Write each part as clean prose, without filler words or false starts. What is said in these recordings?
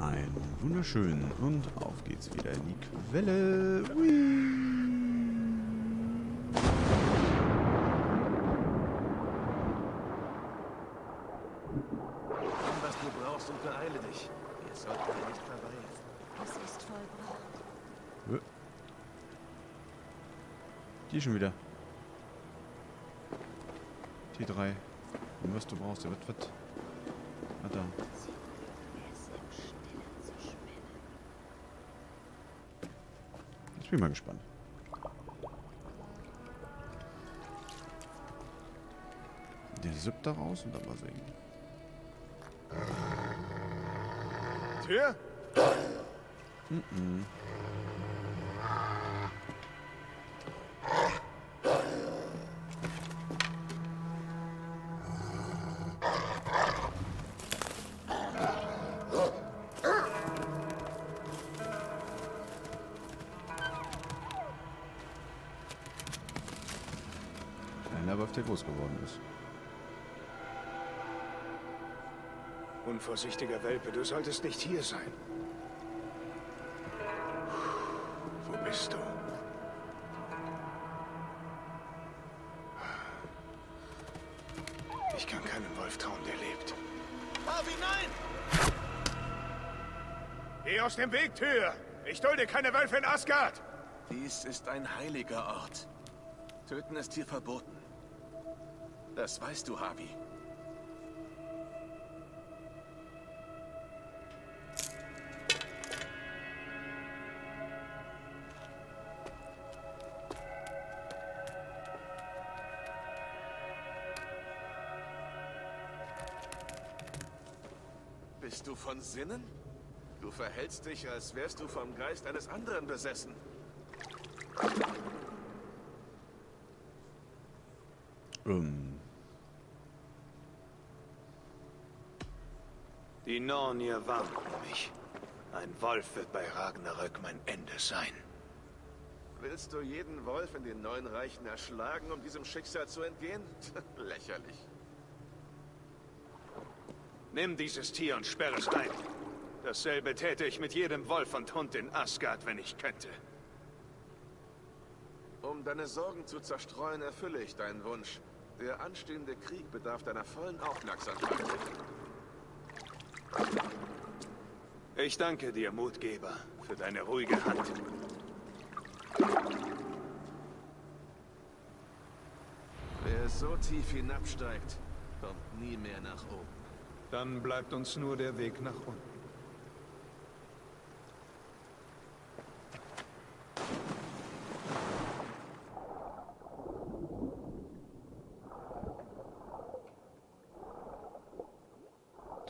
Einen wunderschönen. Und auf geht's wieder in die Quelle. Ui. Nimm, was du brauchst, und beeile dich. Wir sollten ja nicht verweilen. Es ist vollbracht. Die schon wieder. T3. Nimm, was du brauchst. Ja, was? Ah, da. Ich bin mal gespannt. Der sippt da raus und dann mal singen. Tür? Mhm. Der groß geworden ist. Unvorsichtiger Welpe, du solltest nicht hier sein. Wo bist du? Ich kann keinem Wolf trauen, der lebt. Harvey, nein! Geh aus dem Weg, Tyr! Ich dulde keine Wölfe in Asgard! Dies ist ein heiliger Ort. Töten ist hier verboten. Das weißt du, Harvey. Bist du von Sinnen? Du verhältst dich, als wärst du vom Geist eines anderen besessen. Die Nornir warnten mich. Ein Wolf wird bei Ragnarök mein Ende sein. Willst du jeden Wolf in den neuen Reichen erschlagen, um diesem Schicksal zu entgehen? Lächerlich. Nimm dieses Tier und sperre es ein. Dasselbe täte ich mit jedem Wolf und Hund in Asgard, wenn ich könnte. Um deine Sorgen zu zerstreuen, erfülle ich deinen Wunsch. Der anstehende Krieg bedarf deiner vollen Aufmerksamkeit. Ich danke dir, Mutgeber, für deine ruhige Hand. Wer so tief hinabsteigt, kommt nie mehr nach oben. Dann bleibt uns nur der Weg nach unten.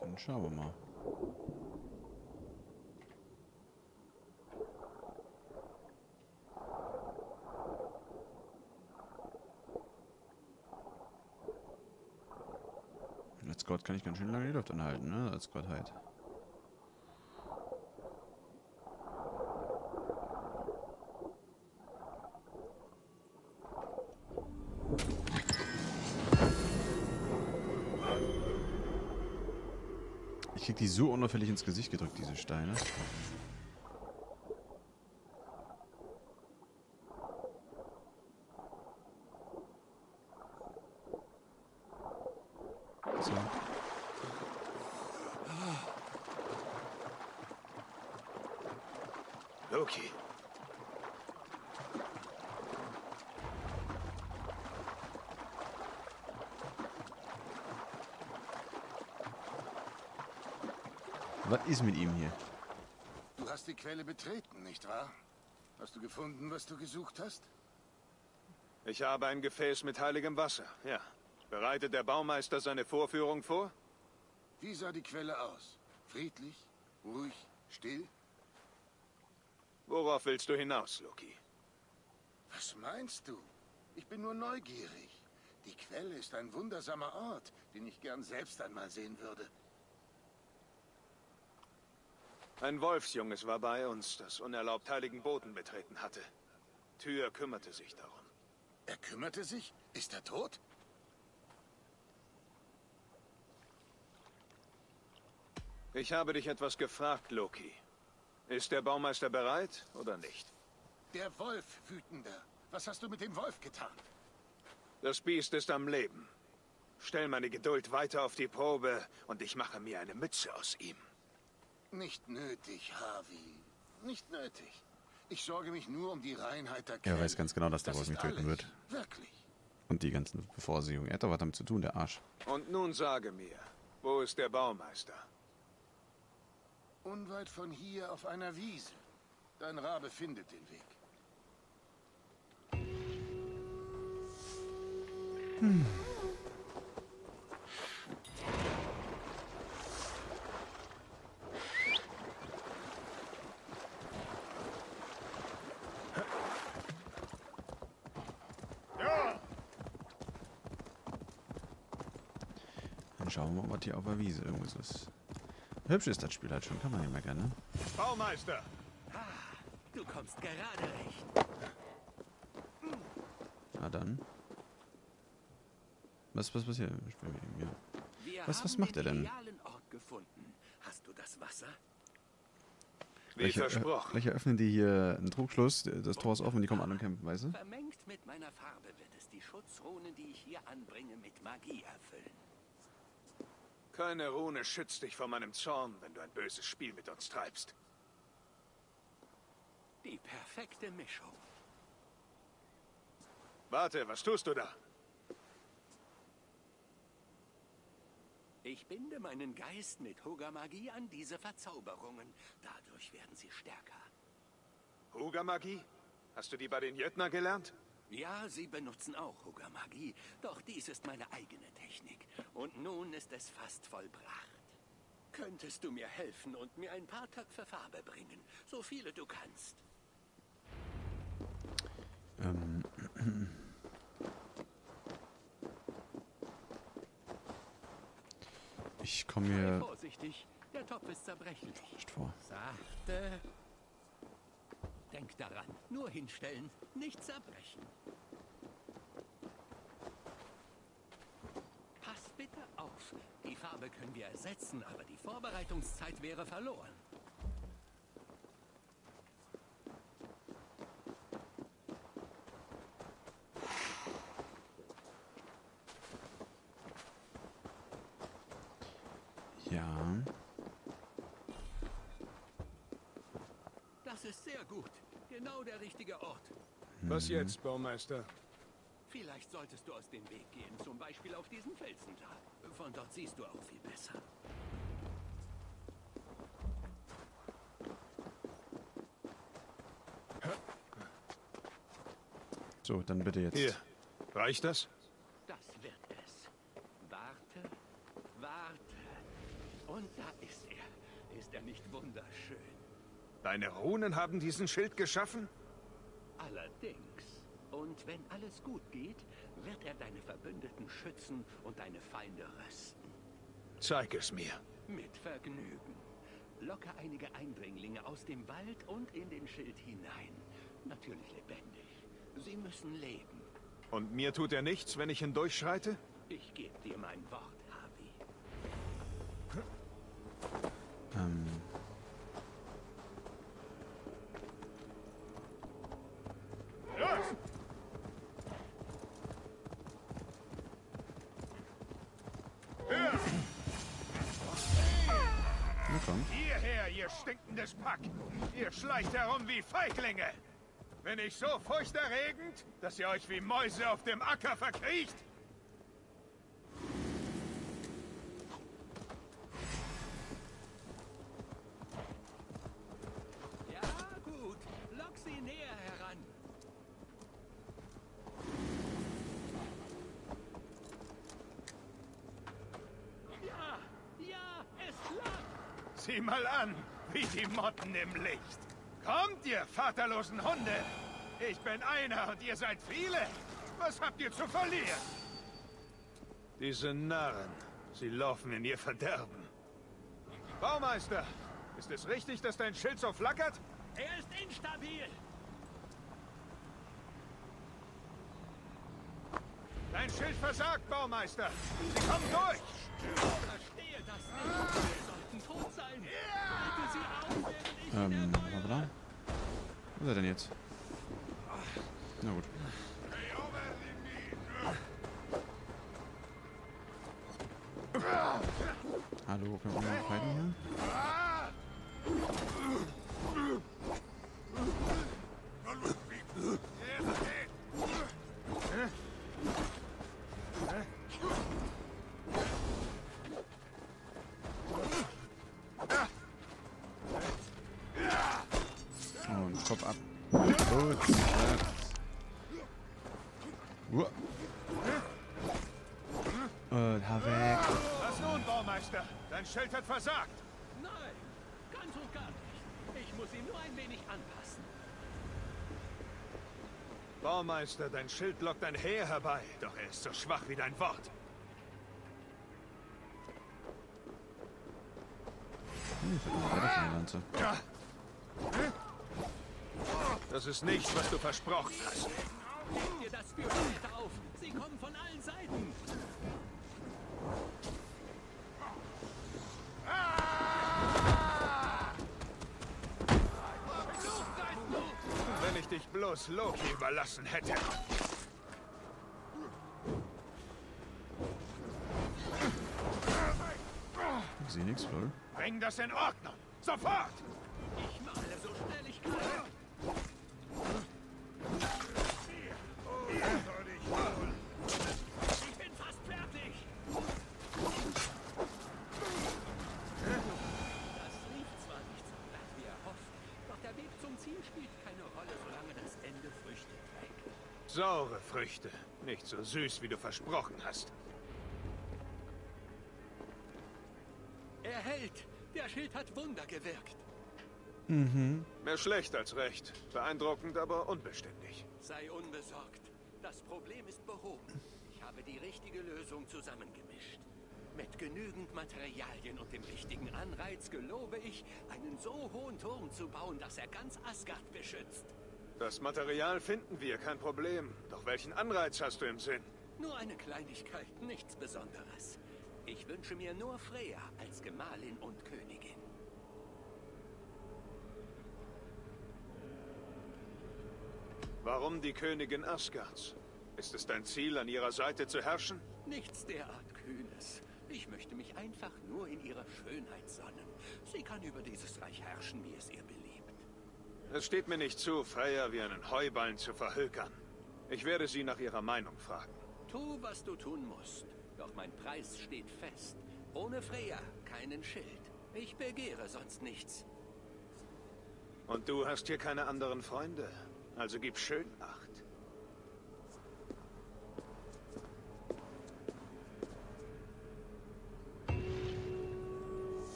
Dann schauen wir mal. Gott, kann ich ganz schön lange die Luft anhalten, ne? Als Gottheit. Ich krieg die so unauffällig ins Gesicht gedrückt, diese Steine. Okay. Was ist mit ihm hier? Du hast die Quelle betreten, nicht wahr? Hast du gefunden, was du gesucht hast? Ich habe ein Gefäß mit heiligem Wasser, ja. Bereitet der Baumeister seine Vorführung vor? Wie sah die Quelle aus? Friedlich, ruhig, still? Worauf willst du hinaus, Loki? Was meinst du? Ich bin nur neugierig. Die Quelle ist ein wundersamer Ort, den ich gern selbst einmal sehen würde. Ein Wolfsjunges war bei uns, das unerlaubt heiligen Boden betreten hatte. Tyr kümmerte sich darum. Er kümmerte sich? Ist er tot? Ich habe dich etwas gefragt, Loki. Ist der Baumeister bereit oder nicht? Der Wolf, Wütender. Was hast du mit dem Wolf getan? Das Biest ist am Leben. Stell meine Geduld weiter auf die Probe und ich mache mir eine Mütze aus ihm. Nicht nötig, Harvey. Nicht nötig. Ich sorge mich nur um die Reinheit der Kälte. Er weiß ganz genau, dass der Wolf mich töten wird. Wirklich. Und die ganzen Vorsehungen. Er hat doch was damit zu tun, der Arsch. Und nun sage mir, wo ist der Baumeister? Unweit von hier auf einer Wiese. Dein Rabe findet den Weg. Hm. Dann schauen wir mal, was hier auf der Wiese irgendwas ist. Hübsch ist das Spiel halt schon, kann man nicht mehr gerne. Baumeister! Ah, du kommst gerade recht. Na dann. Was passiert im Spiel mit ihm? Ja. Was macht er denn? Wir haben den realen Ort gefunden. Hast du das Wasser? Wie versprochen. Vielleicht öffnen die hier einen Trugschluss, das Tor ist offen und die kommen an und kämpfen, weißt du? Vermengt mit meiner Farbe wird es die Schutzrunen, die ich hier anbringe, mit Magie erfüllen. Keine Rune schützt dich vor meinem Zorn, wenn du ein böses Spiel mit uns treibst. Die perfekte Mischung. Warte, was tust du da? Ich binde meinen Geist mit Hoga-Magie an diese Verzauberungen. Dadurch werden sie stärker. Hoga-Magie? Hast du die bei den Jötner gelernt? Ja, sie benutzen auch Hoga-Magie, doch dies ist meine eigene Technik. Und nun ist es fast vollbracht. Könntest du mir helfen und mir ein paar Töpfe Farbe bringen? So viele du kannst. Ich komme hier... Vorsichtig, der Topf ist zerbrechlich. Sachte... Denk daran, nur hinstellen, nicht zerbrechen. Pass bitte auf. Die Farbe können wir ersetzen, aber die Vorbereitungszeit wäre verloren. Ja. Das ist sehr gut. Genau der richtige Ort. Was jetzt, Baumeister? Vielleicht solltest du aus dem Weg gehen, zum Beispiel auf diesen Felsen da. Von dort siehst du auch viel besser. So, dann bitte jetzt. Hier. Reicht das? Das wird es. Warte, warte. Und da ist er. Ist er nicht wunderschön? Deine Runen haben diesen Schild geschaffen? Allerdings. Und wenn alles gut geht, wird er deine Verbündeten schützen und deine Feinde rösten. Zeig es mir. Mit Vergnügen. Locke einige Eindringlinge aus dem Wald und in den Schild hinein. Natürlich lebendig. Sie müssen leben. Und mir tut er nichts, wenn ich hindurchschreite? Ich gebe dir mein Wort, Harvey. Hierher, ihr stinkendes Pack! Ihr schleicht herum wie Feiglinge! Bin ich so furchterregend, dass ihr euch wie Mäuse auf dem Acker verkriecht? Ja, gut. Lock sie näher heran. Ja, ja, es langt! Sieh mal an, wie die Motten im Licht. Kommt, ihr vaterlosen Hunde! Ich bin einer und ihr seid viele. Was habt ihr zu verlieren? Diese Narren, sie laufen in ihr Verderben. Baumeister, ist es richtig, dass dein Schild so flackert? Er ist instabil! Dein Schild versagt, Baumeister! Sie kommen durch! Ich verstehe das nicht! Was ist er denn jetzt? Na gut. Hallo, können wir auch mal fighten hier? Kopf ab. Da weg. Was nun, Baumeister? Dein Schild hat versagt. Nein, ganz und gar nicht. Ich muss ihn nur ein wenig anpassen. Baumeister, dein Schild lockt ein Heer herbei, doch er ist so schwach wie dein Wort. Das ist nicht, was du versprochen hast. Gebt ihr das Violett auf. Sie kommen von allen Seiten. Wenn ich dich bloß Loki überlassen hätte. Ich sehe nichts, Flor. Bring das in Ordnung. Sofort! Ich male so schnell ich kann. Saure Früchte. Nicht so süß, wie du versprochen hast. Er hält. Der Schild hat Wunder gewirkt. Mhm. Mehr schlecht als recht. Beeindruckend, aber unbeständig. Sei unbesorgt. Das Problem ist behoben. Ich habe die richtige Lösung zusammengemischt. Mit genügend Materialien und dem richtigen Anreiz gelobe ich, einen so hohen Turm zu bauen, dass er ganz Asgard beschützt. Das Material finden wir, kein Problem. Doch welchen Anreiz hast du im Sinn? Nur eine Kleinigkeit, nichts Besonderes. Ich wünsche mir nur Freya als Gemahlin und Königin. Warum die Königin Asgards? Ist es dein Ziel, an ihrer Seite zu herrschen? Nichts derart Kühnes. Ich möchte mich einfach nur in ihrer Schönheit sonnen. Sie kann über dieses Reich herrschen, wie es ihr beliebt. Es steht mir nicht zu, Freya wie einen Heuballen zu verhökern. Ich werde sie nach ihrer Meinung fragen. Tu, was du tun musst. Doch mein Preis steht fest. Ohne Freya keinen Schild. Ich begehre sonst nichts. Und du hast hier keine anderen Freunde. Also gib schön Acht.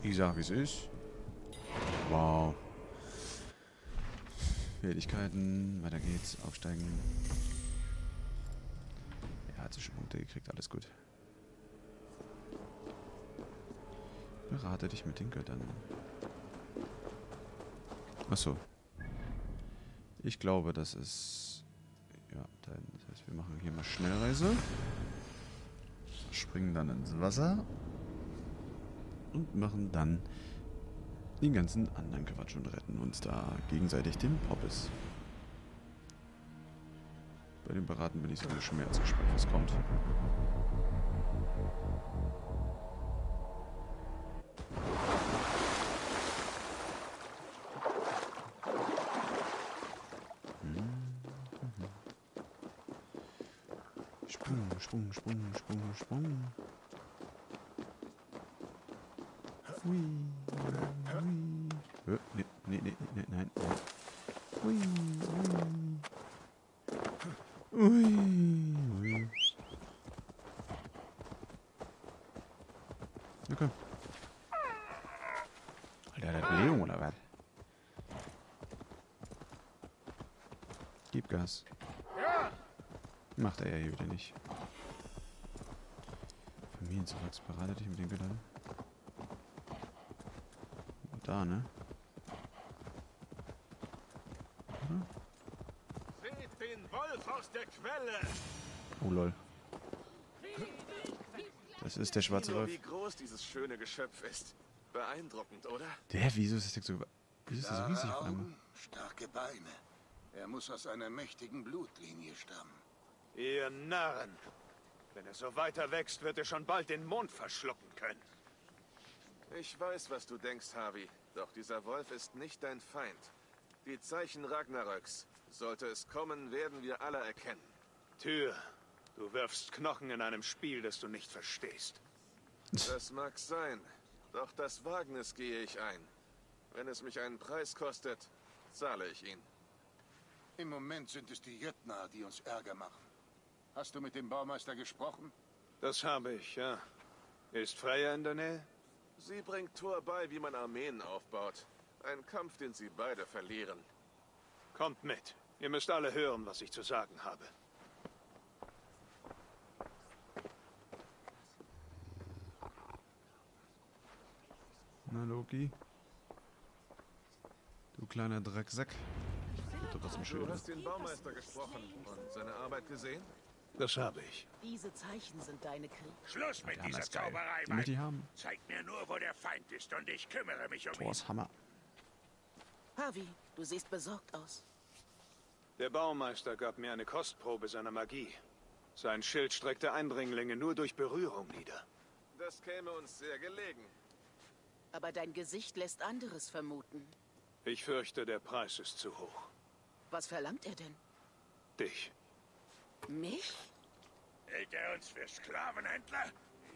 Ich sag, wie es ist. Wow. Fähigkeiten. Weiter geht's. Aufsteigen. Er hat sich schon Punkte gekriegt. Alles gut. Berate dich mit den Göttern. Achso. Ich glaube, das ist... Ja, dann, das heißt, wir machen hier mal Schnellreise. Springen dann ins Wasser. Und machen dann den ganzen anderen Quatsch und retten uns da gegenseitig den Poppes. Bei dem Beraten bin ich sowieso schon mehr als gespannt, was kommt. Sprung, Sprung, Sprung, Sprung, Sprung. Hui. Hui. Nee, nee, nee, nee, nein. Hui. Hui. Hui. Okay. Alter, der hat Leon oder was? Gib Gas. Macht er ja hier wieder nicht. Familienzuwachs, berate dich mit den Gedanken. Da, ne? Seht den aus der Quelle. Oh lol. Das ist der schwarze Wolf. Wie groß dieses schöne Geschöpf ist. Beeindruckend, oder? Wieso ist das so, riesig? Augen, starke Beine. Er muss aus einer mächtigen Blutlinie stammen. Ihr Narren. Wenn er so weiter wächst, wird er schon bald den Mond verschlucken können. Ich weiß, was du denkst, Harvey. Doch dieser Wolf ist nicht dein Feind. Die Zeichen Ragnaröks. Sollte es kommen, werden wir alle erkennen. Tyr, du wirfst Knochen in einem Spiel, das du nicht verstehst. Das mag sein. Doch das Wagnis gehe ich ein. Wenn es mich einen Preis kostet, zahle ich ihn. Im Moment sind es die Jötner, die uns Ärger machen. Hast du mit dem Baumeister gesprochen? Das habe ich, ja. Ist Freya in der Nähe? Sie bringt Thor bei, wie man Armeen aufbaut. Ein Kampf, den sie beide verlieren. Kommt mit. Ihr müsst alle hören, was ich zu sagen habe. Na, Loki. Du kleiner Drecksack. Du hast den Baumeister gesprochen und seine Arbeit gesehen? Das habe ich. Diese Zeichen sind deine Krieg. Schluss mit dieser Zauberei, Mann. Zeig mir nur, wo der Feind ist und ich kümmere mich um ihn. Thors Hammer. Harvey, du siehst besorgt aus. Der Baumeister gab mir eine Kostprobe seiner Magie. Sein Schild streckte Eindringlinge nur durch Berührung nieder. Das käme uns sehr gelegen. Aber dein Gesicht lässt anderes vermuten. Ich fürchte, der Preis ist zu hoch. Was verlangt er denn? Dich. Mich? Hält er uns für Sklavenhändler?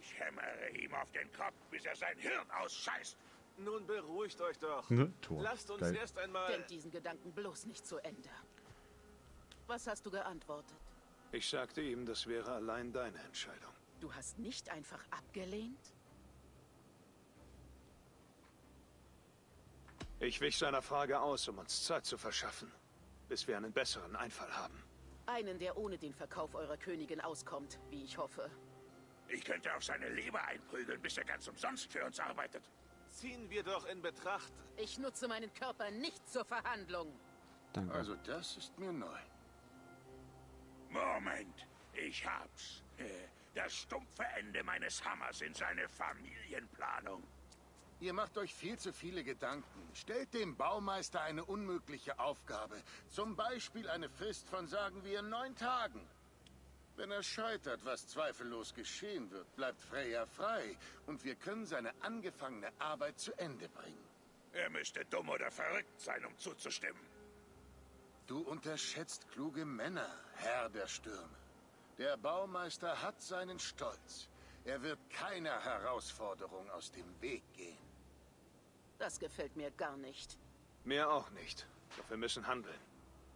Ich hämmere ihm auf den Kopf, bis er sein Hirn ausscheißt. Nun beruhigt euch doch. Ne? Lasst uns erst einmal... Denkt diesen Gedanken bloß nicht zu Ende. Was hast du geantwortet? Ich sagte ihm, das wäre allein deine Entscheidung. Du hast nicht einfach abgelehnt? Ich wich seiner Frage aus, um uns Zeit zu verschaffen, bis wir einen besseren Einfall haben. Einen, der ohne den Verkauf eurer Königin auskommt, wie ich hoffe. Ich könnte auf seine Leber einprügeln, bis er ganz umsonst für uns arbeitet. Ziehen wir doch in Betracht. Ich nutze meinen Körper nicht zur Verhandlung. Danke. Also das ist mir neu. Moment, ich hab's. Das stumpfe Ende meines Hammers in seine Familienplanung. Ihr macht euch viel zu viele Gedanken. Stellt dem Baumeister eine unmögliche Aufgabe. Zum Beispiel eine Frist von, sagen wir, 9 Tagen. Wenn er scheitert, was zweifellos geschehen wird, bleibt Freya frei und wir können seine angefangene Arbeit zu Ende bringen. Er müsste dumm oder verrückt sein, um zuzustimmen. Du unterschätzt kluge Männer, Herr der Stürme. Der Baumeister hat seinen Stolz. Er wird keiner Herausforderung aus dem Weg gehen. Das gefällt mir gar nicht. Mir auch nicht. Doch wir müssen handeln.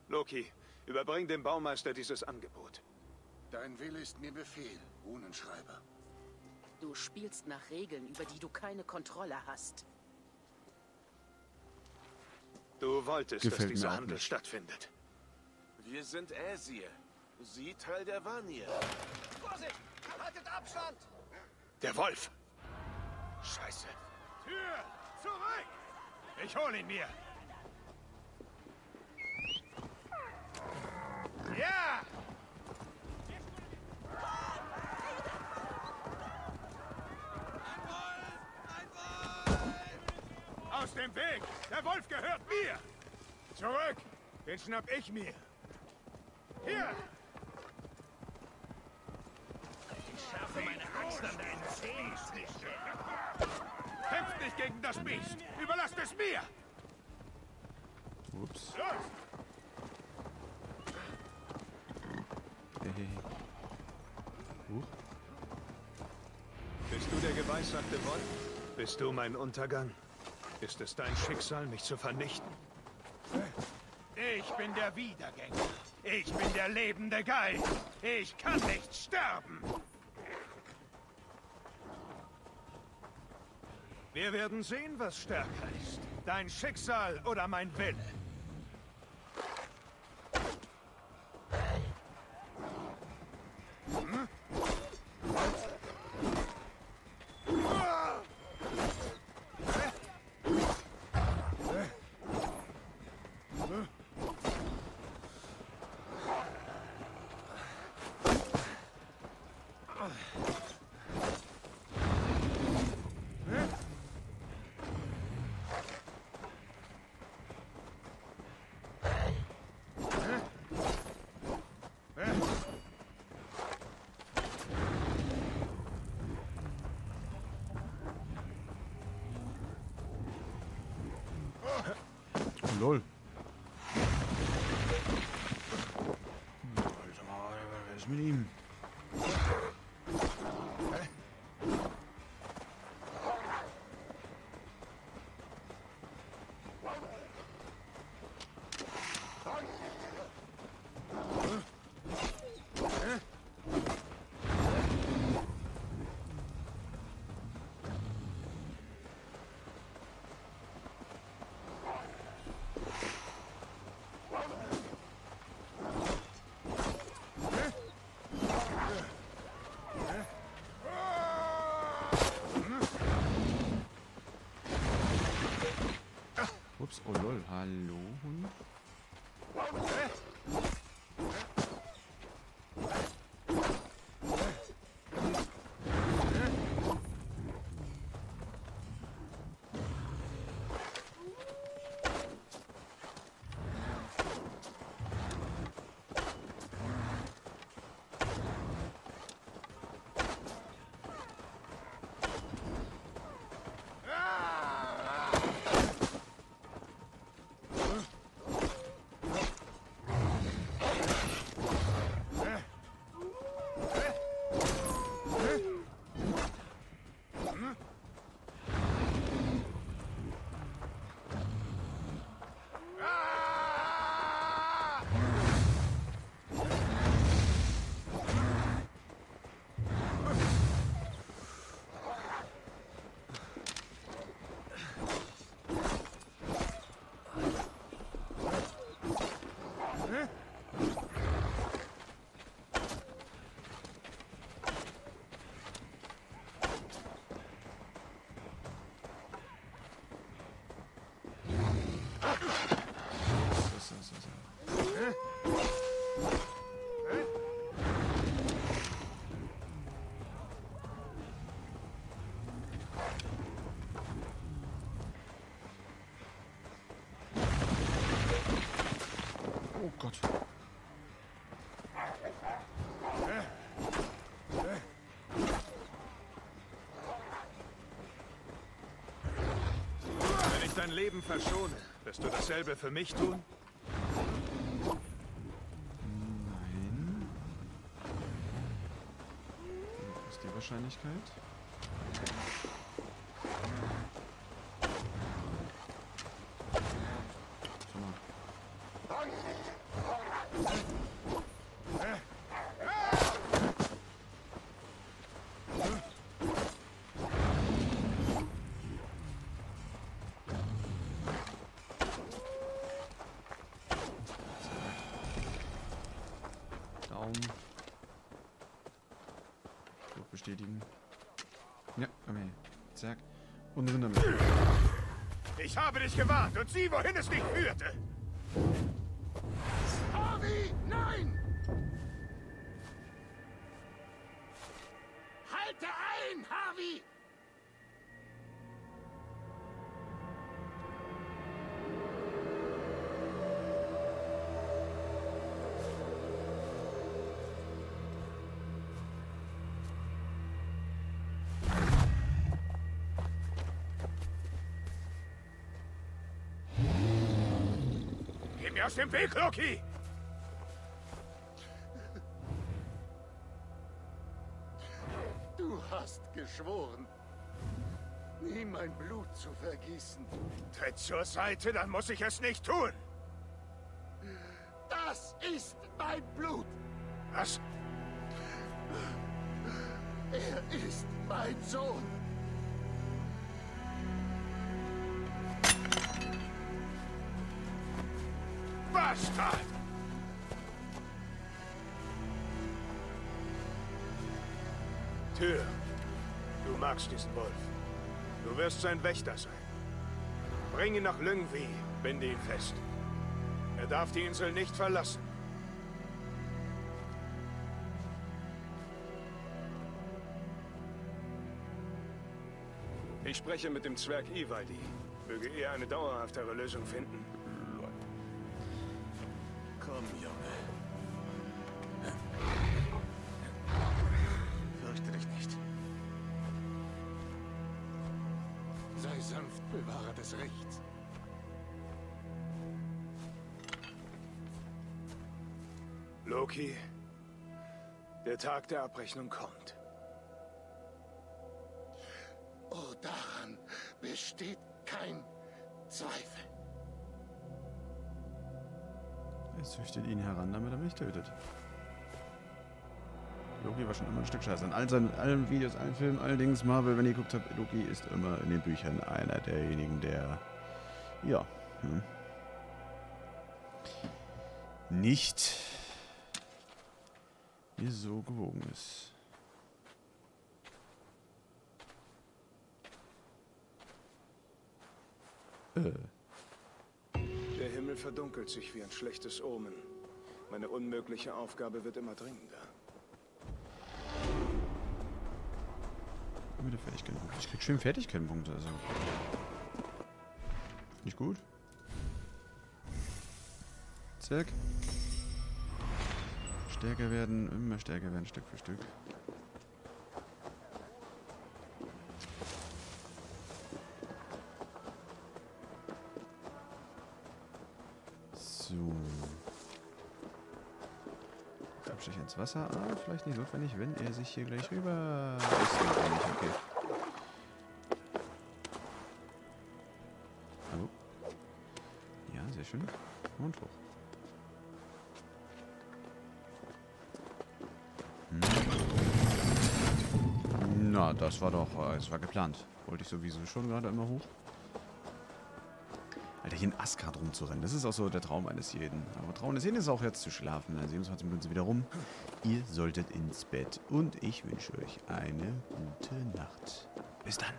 Loki, überbring dem Baumeister dieses Angebot. Dein Wille ist mir Befehl, Runenschreiber. Du spielst nach Regeln, über die du keine Kontrolle hast. Du wolltest, dass dieser Handel stattfindet. Wir sind Äsir. Sie Teil der Vanir. Vorsicht! Haltet Abstand! Der Wolf! Scheiße. Tür! Zurück! Ich hol ihn mir! Ja! Aus dem Weg! Der Wolf gehört mir! Zurück! Den schnapp ich mir! Hier! Ich schärfe meine Axt an deinen Zehen! Kämpft nicht gegen das Biest! Überlasst es mir! Ups. Los! Hey. Bist du der geweissagte Wolf? Bist du mein Untergang? Ist es dein Schicksal, mich zu vernichten? Ich bin der Wiedergänger. Ich bin der lebende Geist. Ich kann nicht sterben. Wir werden sehen, was stärker ist. Dein Schicksal oder mein Wille. Lol. Was ist mit ihm? Oh lol, hallo Hund. Oh Gott. Wenn ich dein Leben verschone, wirst du dasselbe für mich tun? Nein. Was ist die Wahrscheinlichkeit? Bestätigen. Ja, komm her. Zack. Und sind damit. Ich habe dich gewarnt und sieh, wohin es dich führte. Harvey, nein! Halte ein, Harvey! Aus dem Weg, Loki! Du hast geschworen, nie mein Blut zu vergießen. Tritt zur Seite, dann muss ich es nicht tun! Das ist mein Blut! Was? Er ist mein Sohn! Bastard! Tyr, du magst diesen Wolf. Du wirst sein Wächter sein. Bring ihn nach Lüngwi, binde ihn fest. Er darf die Insel nicht verlassen. Ich spreche mit dem Zwerg Ivaldi. Möge er eine dauerhaftere Lösung finden. Komm, Junge. Fürchte dich nicht. Sei sanft, Bewahrer des Rechts. Loki, der Tag der Abrechnung kommt. Oh, daran besteht kein Zweifel. Er züchtet ihn heran, damit er mich tötet. Loki war schon immer ein Stück Scheiße. In allen Videos, allen Filmen, allerdings Marvel, wenn ihr geguckt habt, Loki ist immer in den Büchern einer derjenigen, der... Ja. Nicht mir so gewogen ist. Der Himmel verdunkelt sich wie ein schlechtes Omen. Meine unmögliche Aufgabe wird immer dringender. Wieder Fertigkeitenpunkte. Ich krieg schön Fertigkeitenpunkte. Also. Nicht gut. Zack. Stärker werden, immer stärker werden, Stück für Stück. So. Abstich ins Wasser, aber vielleicht nicht notwendig, wenn er sich hier gleich rüber... Das ist notwendig, okay. Hallo? Ja, sehr schön. Und hoch. Na, das war doch, es war geplant. Wollte ich sowieso schon gerade immer hoch. Alter, hier in Asgard rumzurennen, das ist auch so der Traum eines jeden. Aber Traum eines jeden ist auch jetzt zu schlafen. Also 27 Minuten sind wieder rum. Ihr solltet ins Bett. Und ich wünsche euch eine gute Nacht. Bis dann.